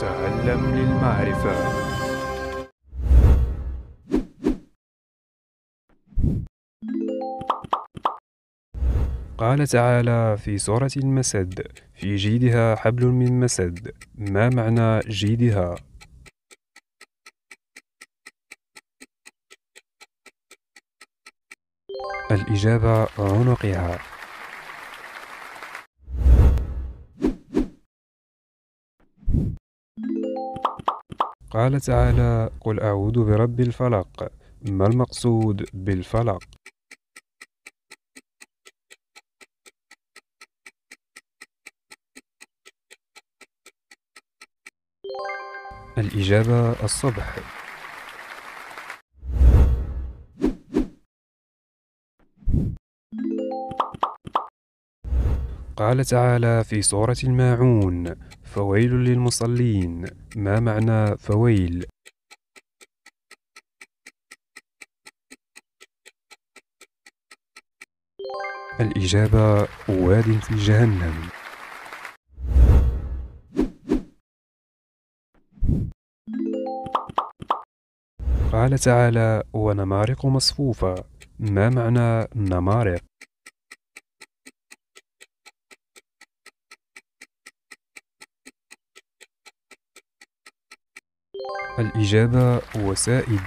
تعلم للمعرفة. قال تعالى في سورة المسد: في جيدها حبل من مسد. ما معنى جيدها؟ الإجابة عنقها. قال تعالى: قل أعوذ برب الفلق. ما المقصود بالفلق؟ الإجابة الصبح. قال تعالى في سورة الماعون: فويل للمصلين. ما معنى فويل؟ الإجابة واد في جهنم. قال تعالى: ونمارق مصفوفة. ما معنى نمارق؟ الإجابة وسائد.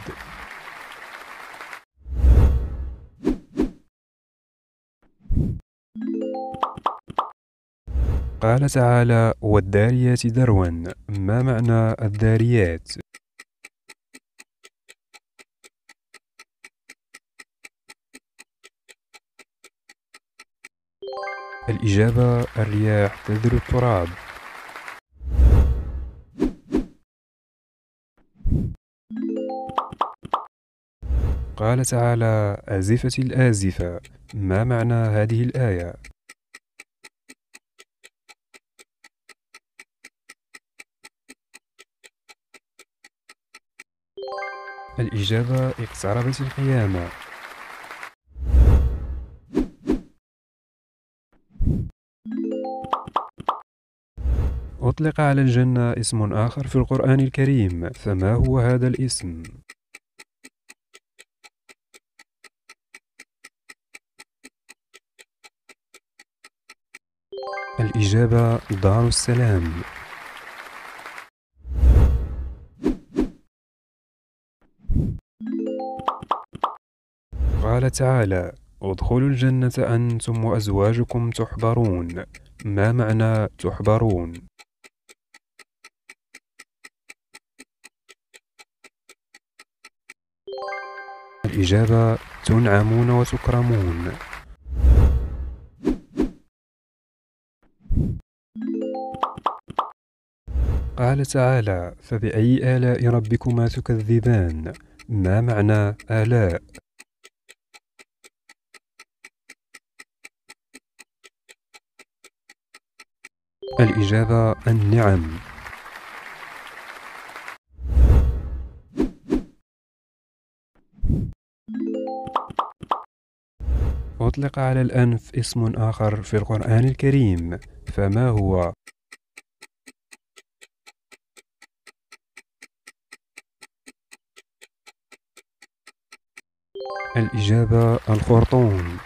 قال تعالى: والذاريات ذروا. ما معنى الذاريات؟ الإجابة الرياح تذر التراب. قال تعالى: أزفت الآزفة. ما معنى هذه الآية؟ الإجابة اقتربت القيامة. أطلق على الجنة اسم آخر في القرآن الكريم، فما هو هذا الاسم؟ الإجابة دار السلام. قال تعالى: ادخلوا الجنة أنتم وأزواجكم تحبرون. ما معنى تحبرون؟ الإجابة تنعمون وتكرمون. قال تعالى: فبأي آلاء ربكما تكذبان. ما معنى آلاء؟ الإجابة النعم. أطلق على الأنف اسم آخر في القرآن الكريم، فما هو؟ الإجابة الخرطوم.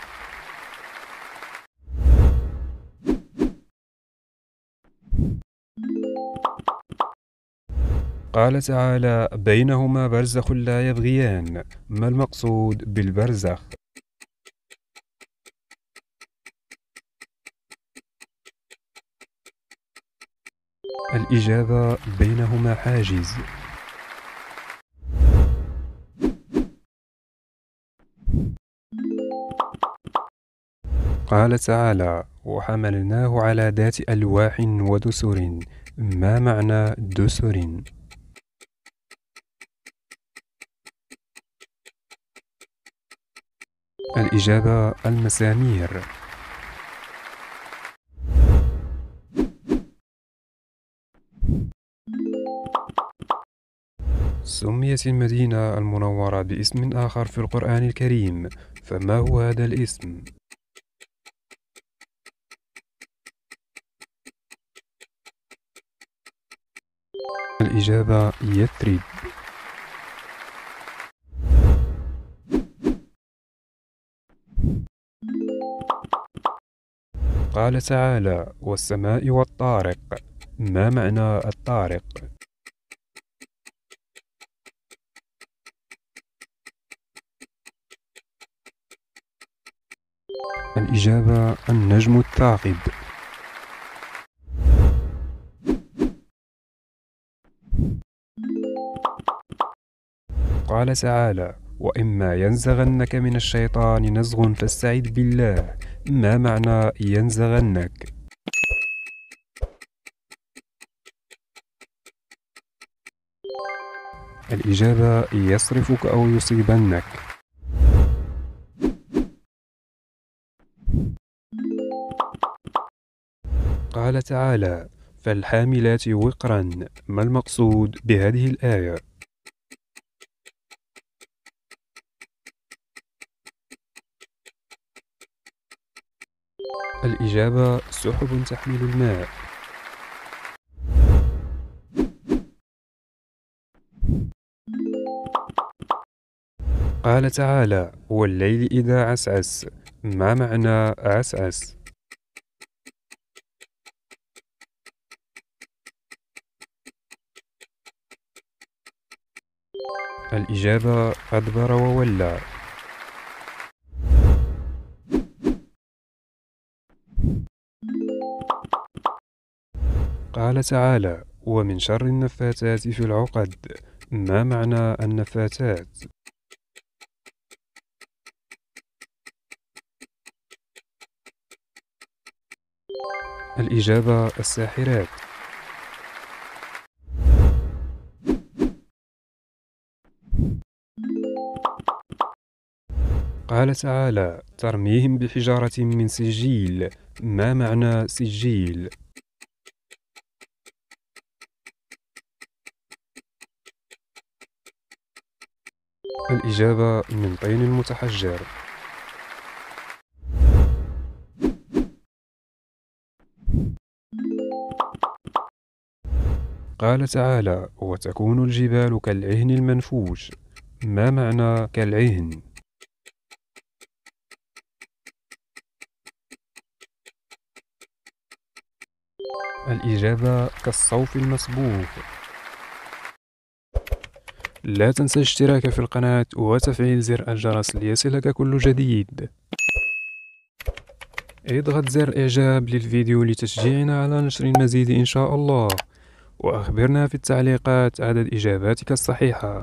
قال تعالى: بينهما برزخ لا يبغيان. ما المقصود بالبرزخ؟ الإجابة بينهما حاجز. قال تعالى: وحملناه على ذات ألواح ودسر. ما معنى دسر؟ الإجابة المسامير. سميت المدينة المنورة باسم آخر في القرآن الكريم، فما هو هذا الاسم؟ الإجابة يثرب. قال تعالى: والسماء والطارق. ما معنى الطارق؟ الإجابة النجم الثاقب. قال تعالى: وإما ينزغنك من الشيطان نزغ فاستعذ بالله. ما معنى ينزغنك؟ الإجابة يصرفك أو يصيبنك. قال تعالى: فالحاملات وقرا. ما المقصود بهذه الآية؟ الإجابة سحب تحمل الماء. قال تعالى: والليل إذا عسعس. ما معنى عسعس؟ الإجابة أدبر وولى. قال تعالى: ومن شر النفاثات في العقد. ما معنى النفاثات؟ الإجابة الساحرات. قال تعالى: ترميهم بحجارة من سجيل. ما معنى سجيل؟ الإجابة من طين المتحجر. قال تعالى: وتكون الجبال كالعهن المنفوش. ما معنى كالعهن؟ الإجابة كالصوف المسبوق. لا تنسى الاشتراك في القناة وتفعيل زر الجرس ليصلك كل جديد. اضغط زر إعجاب للفيديو لتشجيعنا على نشر المزيد إن شاء الله، وأخبرنا في التعليقات عدد إجاباتك الصحيحة.